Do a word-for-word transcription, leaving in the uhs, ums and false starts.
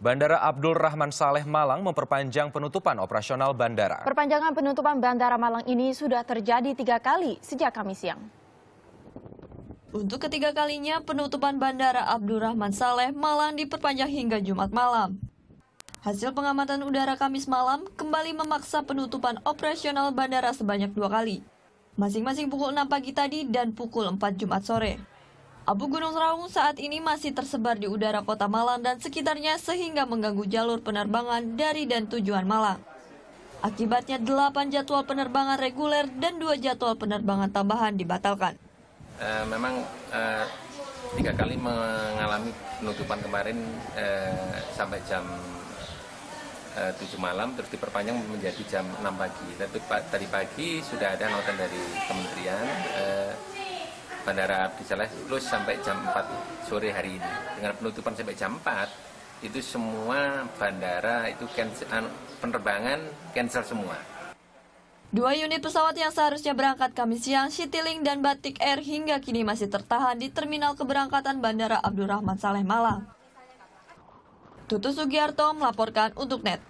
Bandara Abdul Rachman Saleh Malang memperpanjang penutupan operasional bandara. Perpanjangan penutupan Bandara Malang ini sudah terjadi tiga kali sejak Kamis siang. Untuk ketiga kalinya, penutupan Bandara Abdul Rachman Saleh Malang diperpanjang hingga Jumat malam. Hasil pengamatan udara Kamis malam kembali memaksa penutupan operasional bandara sebanyak dua kali, masing-masing pukul enam pagi tadi dan pukul empat Jumat sore. Abu Gunung Raung saat ini masih tersebar di udara kota Malang dan sekitarnya sehingga mengganggu jalur penerbangan dari dan tujuan Malang. Akibatnya delapan jadwal penerbangan reguler dan dua jadwal penerbangan tambahan dibatalkan. E, memang e, tiga kali mengalami penutupan kemarin e, sampai jam e, tujuh malam, terus diperpanjang menjadi jam enam pagi. Tapi tadi pagi sudah ada notan dari kementerian. E, Bandara Abdul Saleh close sampai jam empat sore hari ini. Dengan penutupan sampai jam empat, itu semua bandara itu cancel, penerbangan cancel semua. Dua unit pesawat yang seharusnya berangkat Kamis siang, Citilink dan Batik Air, hingga kini masih tertahan di terminal keberangkatan Bandara Abdul Rachman Saleh Malang. Tutu Sugiarto melaporkan untuk N E T.